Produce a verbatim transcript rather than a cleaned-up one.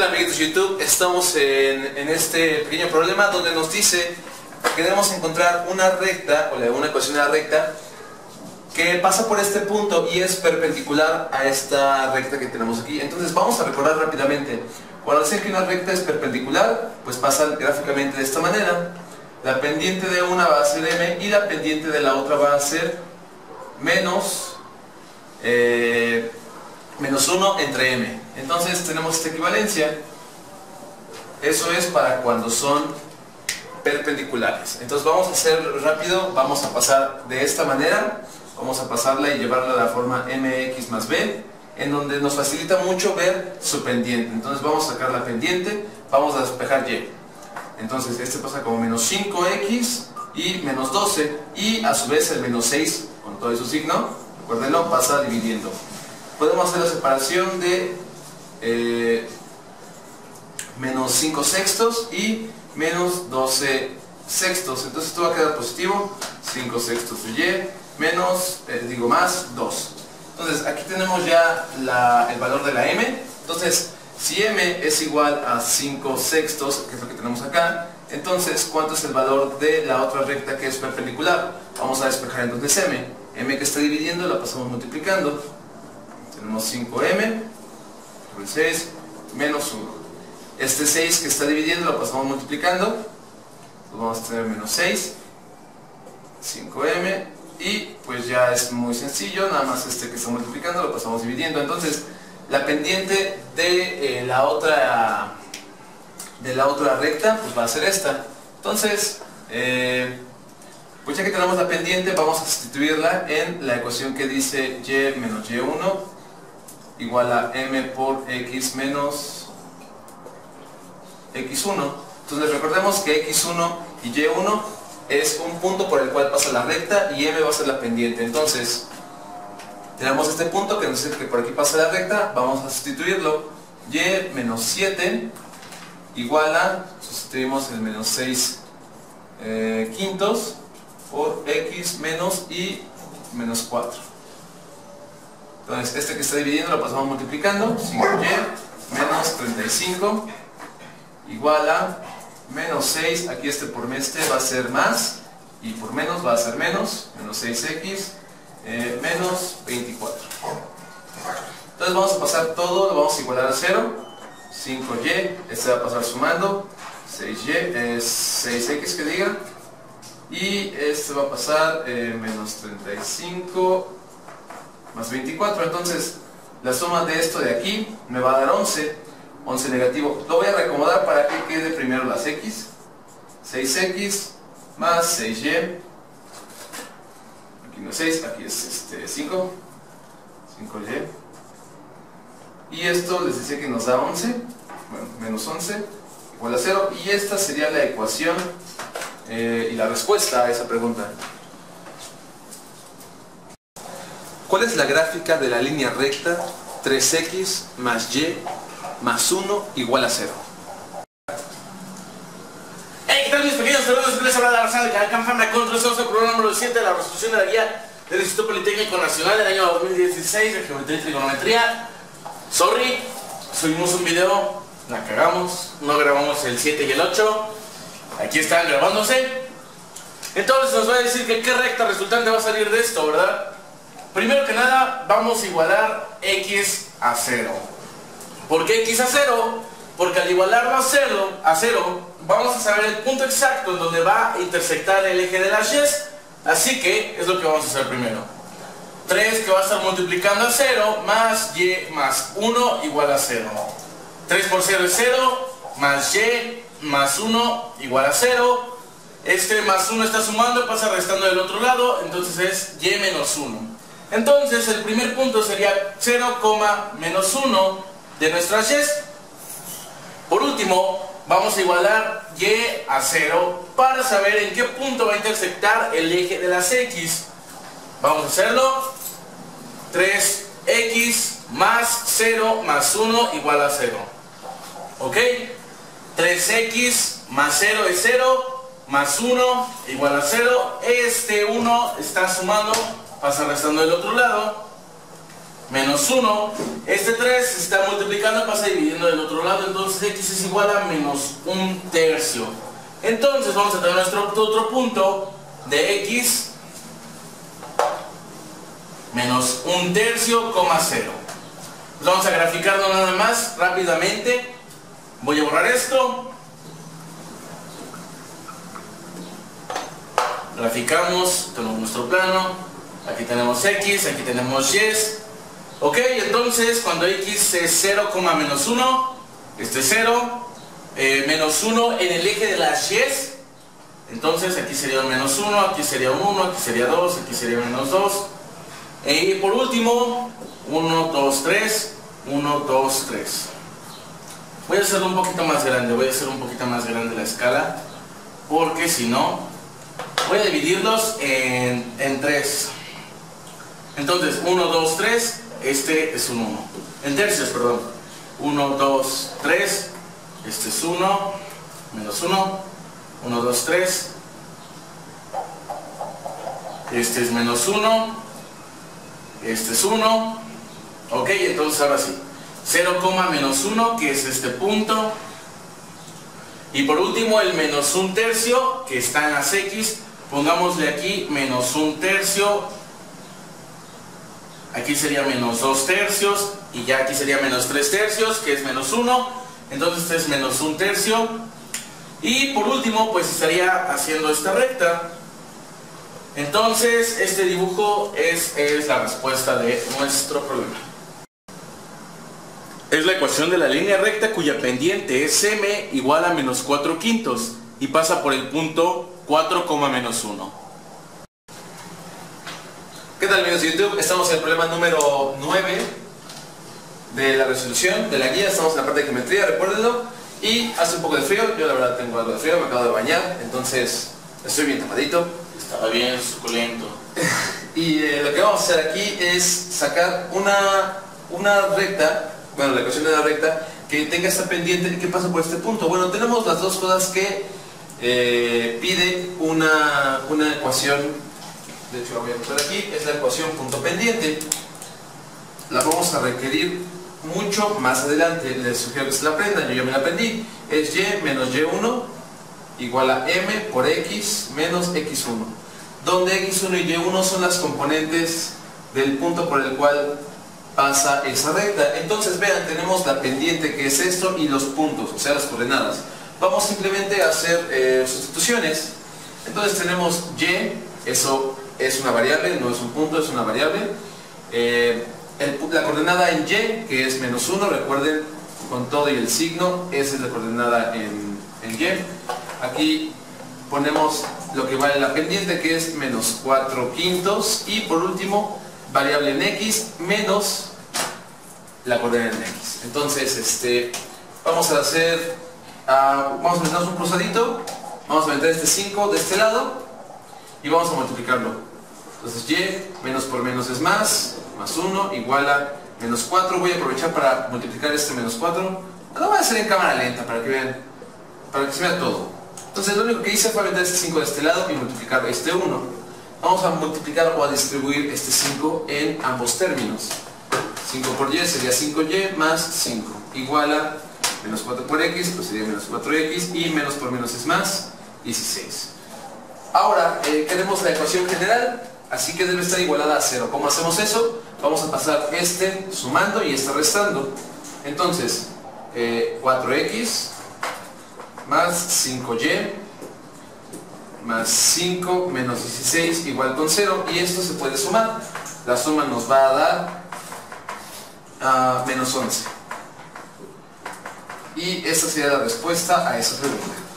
tal amiguitos de YouTube? Estamos en, en este pequeño problema donde nos dice que debemos encontrar una recta, o una ecuación de la recta, que pasa por este punto y es perpendicular a esta recta que tenemos aquí. Entonces vamos a recordar rápidamente. Cuando sé que una recta es perpendicular, pues pasa gráficamente de esta manera. La pendiente de una va a ser m y la pendiente de la otra va a ser menos eh, menos uno entre m. Entonces tenemos esta equivalencia. Eso es para cuando son perpendiculares. Entonces vamos a hacer rápido, vamos a pasar de esta manera, vamos a pasarla y llevarla a la forma mx más b, en donde nos facilita mucho ver su pendiente. Entonces vamos a sacar la pendiente, vamos a despejar y. Entonces este pasa como menos cinco x y menos doce, y a su vez el menos seis con todo su signo, recuérdenlo, pasa dividiendo. Podemos hacer la separación de eh, menos cinco sextos y menos doce sextos. Entonces esto va a quedar positivo, cinco sextos de y menos, eh, digo más, dos. Entonces aquí tenemos ya la, el valor de la m. Entonces si m es igual a cinco sextos, que es lo que tenemos acá, entonces ¿cuánto es el valor de la otra recta que es perpendicular? Vamos a despejar entonces m. m que está dividiendo la pasamos multiplicando. Tenemos cinco m por seis menos uno. Este seis que está dividiendo la pasamos multiplicando. Entonces vamos a tener menos seis, cinco m. Y pues ya es muy sencillo, nada más este que está multiplicando lo pasamos dividiendo. Entonces la pendiente de eh, la otra de la otra recta pues va a ser esta. Entonces eh, pues ya que tenemos la pendiente vamos a sustituirla en la ecuación que dice y menos y uno igual a m por x menos x uno. Entonces recordemos que x uno y y uno es un punto por el cual pasa la recta y m va a ser la pendiente. Entonces tenemos este punto que nos dice que por aquí pasa la recta, vamos a sustituirlo. Y menos siete igual a, sustituimos el menos seis eh, quintos por x menos y menos cuatro. Entonces este que está dividiendo lo pasamos multiplicando, cinco y menos treinta y cinco igual a menos seis, aquí este por este va a ser más y por menos va a ser menos, menos seis x eh, menos veinticuatro. Entonces vamos a pasar todo, lo vamos a igualar a cero. cinco y, este va a pasar sumando, seis y es seis x que diga, y este va a pasar eh, menos treinta y cinco más veinticuatro. Entonces la suma de esto de aquí me va a dar once. once negativo, lo voy a reacomodar para que quede primero las x. seis x más seis y, aquí no es seis, aquí es este cinco, cinco y, y esto les decía que nos da once, bueno, menos once igual a cero, y esta sería la ecuación eh, y la respuesta a esa pregunta. ¿Cuál es la gráfica de la línea recta tres x más y más uno igual a cero? Hey, ¿qué tal mis pequeños saludos? Que les habla la Rosada de Calacán Fama con tres, el programa número siete de la resolución de la guía del Instituto Politécnico Nacional del año dos mil dieciséis de Geometría y Trigonometría. Sorry, subimos un video, la cagamos, no grabamos el siete y el ocho, aquí están grabándose. Entonces nos va a decir que qué recta resultante va a salir de esto, ¿verdad? Primero que nada vamos a igualar x a cero. ¿Por qué x a cero? Porque al igualarlo a cero, a cero, vamos a saber el punto exacto en donde va a intersectar el eje de las y's. Así que es lo que vamos a hacer primero. tres que va a estar multiplicando a cero más y más uno igual a cero. tres por cero es cero, más y más uno igual a cero. Este más uno está sumando, pasa restando del otro lado, entonces es y menos uno. Entonces el primer punto sería cero, menos uno de nuestras y's. Por último, vamos a igualar y a cero para saber en qué punto va a intersectar el eje de las x. Vamos a hacerlo. tres x más cero más uno igual a cero. ¿Ok? tres x más cero es cero, más uno igual a cero. Este uno está sumando, pasa restando del otro lado. menos uno. Este tres se está multiplicando, pasa dividiendo del otro lado, entonces x es igual a menos un tercio. Entonces vamos a tener nuestro otro punto de x menos un tercio, coma cero. Vamos a graficarlo nada más rápidamente. Voy a borrar esto. Graficamos, tenemos nuestro plano. Aquí tenemos x, aquí tenemos y. Ok, entonces cuando x es cero, menos uno, este es cero, eh, menos uno en el eje de las y. Entonces aquí sería menos uno, aquí sería uno, aquí sería dos, aquí sería menos dos. Eh, y por último, uno, dos, tres, uno, dos, tres. Voy a hacerlo un poquito más grande, voy a hacer un poquito más grande la escala, porque si no, voy a dividirlos en, en tres. Entonces, uno, dos, tres, este es un uno. En tercios, perdón. uno, dos, tres, este es uno, menos uno. uno, dos, tres, este es menos uno, este es uno. Ok, entonces ahora sí. cero, menos uno, que es este punto. Y por último, el menos un tercio, que está en las x. Pongámosle aquí menos un tercio. Aquí sería menos dos tercios, y ya aquí sería menos tres tercios, que es menos uno. Entonces este es menos un tercio. Y por último, pues estaría haciendo esta recta. Entonces este dibujo es, es la respuesta de nuestro problema. Es la ecuación de la línea recta cuya pendiente es m igual a menos cuatro quintos y pasa por el punto cuatro, menos uno. ¿Qué tal, amigos de YouTube? Estamos en el problema número nueve de la resolución de la guía. Estamos en la parte de geometría, recuérdenlo. Y hace un poco de frío, yo la verdad tengo algo de frío, me acabo de bañar, entonces estoy bien tapadito. Estaba bien suculento. Y eh, lo que vamos a hacer aquí es sacar una, una recta, bueno, la ecuación de la recta, que tenga esta pendiente, que pasa por este punto. Bueno, tenemos las dos cosas que eh, pide una, una ecuación. De hecho, la voy a mostrar aquí, es la ecuación punto pendiente. La vamos a requerir mucho más adelante. Les sugiero que se la aprendan, yo ya me la aprendí. Es y menos y uno igual a m por x menos x uno, donde x uno y y uno son las componentes del punto por el cual pasa esa recta. Entonces vean, tenemos la pendiente que es esto y los puntos, o sea las coordenadas. Vamos simplemente a hacer eh, sustituciones. Entonces tenemos y, eso es una variable, no es un punto, es una variable. Eh, el, la coordenada en y, que es menos uno, recuerden, con todo y el signo, esa es la coordenada en, en y. Aquí ponemos lo que vale la pendiente, que es menos cuatro quintos. Y por último, variable en x menos la coordenada en x. Entonces, este, vamos a hacer, uh, vamos a meternos un cruzadito, vamos a meter este cinco de este lado y vamos a multiplicarlo. Entonces y, menos por menos es más, más uno, igual a menos cuatro. Voy a aprovechar para multiplicar este menos cuatro. Lo voy a hacer en cámara lenta para que vean, para que se vea todo. Entonces lo único que hice fue meter este cinco de este lado y multiplicar este uno. Vamos a multiplicar o a distribuir este cinco en ambos términos. cinco por y sería cinco y más cinco, igual a menos cuatro por x, pues sería menos cuatro x, y menos por menos es más, dieciséis. Ahora eh, queremos la ecuación general, así que debe estar igualada a cero. ¿Cómo hacemos eso? Vamos a pasar este sumando y este restando. Entonces, eh, cuatro x más cinco y más cinco menos dieciséis igual con cero. Y esto se puede sumar. La suma nos va a dar uh, menos once. Y esta sería la respuesta a esa pregunta.